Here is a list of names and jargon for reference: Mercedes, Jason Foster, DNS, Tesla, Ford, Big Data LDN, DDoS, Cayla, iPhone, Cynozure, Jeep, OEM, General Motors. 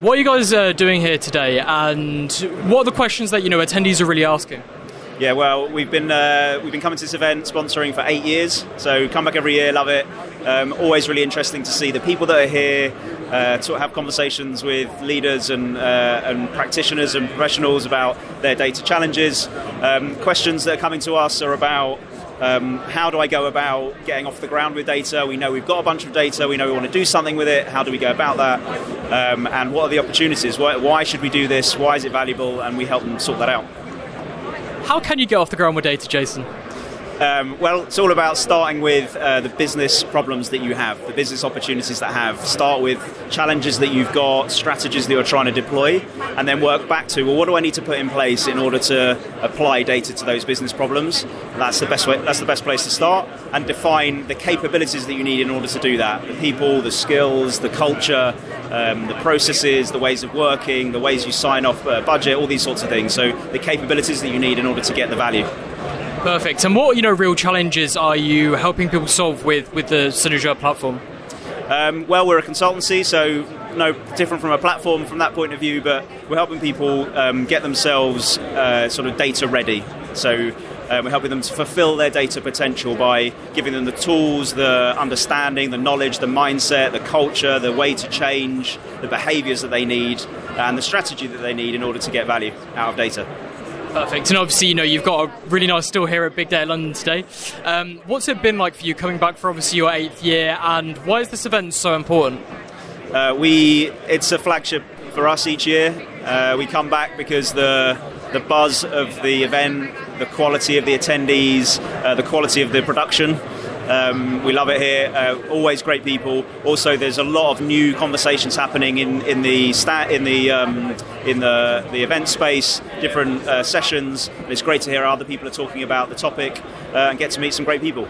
What are you guys doing here today, and what are the questions that attendees are really asking? Yeah, well, we've been coming to this event, sponsoring for 8 years, so come back every year, love it. Always really interesting to see the people that are here, sort of have conversations with leaders and practitioners and professionals about their data challenges. Questions that are coming to us are about how do I go about getting off the ground with data? We know we've got a bunch of data, we know we want to do something with it, how do we go about that? And what are the opportunities? Why should we do this? Why is it valuable? And we help them sort that out. How can you get off the ground with data, Jason? Well, it's all about starting with the business problems that you have, the business opportunities that have. Start with challenges that you've got, strategies that you're trying to deploy, and then work back to, well, what do I need to put in place in order to apply data to those business problems? That's the best way. That's the best place to start, and define the capabilities that you need in order to do that. The people, the skills, the culture, the processes, the ways of working, the ways you sign off budget, all these sorts of things. So the capabilities that you need in order to get the value. Perfect. And what real challenges are you helping people solve with the Cynozure platform? Well, we're a consultancy, so no different from a platform from that point of view, but we're helping people get themselves sort of data ready. So we're helping them to fulfill their data potential by giving them the tools, the understanding, the knowledge, the mindset, the culture, the way to change, the behaviours that they need, and the strategy that they need in order to get value out of data. Perfect. And obviously, you've got a really nice stall here at Big Data London today. What's it been like for you coming back for obviously your 8th year, and why is this event so important? It's a flagship for us each year. We come back because the buzz of the event, the quality of the attendees, the quality of the production. We love it here, always great people. Also, there's a lot of new conversations happening in the event space, different sessions. And it's great to hear how other people are talking about the topic and get to meet some great people.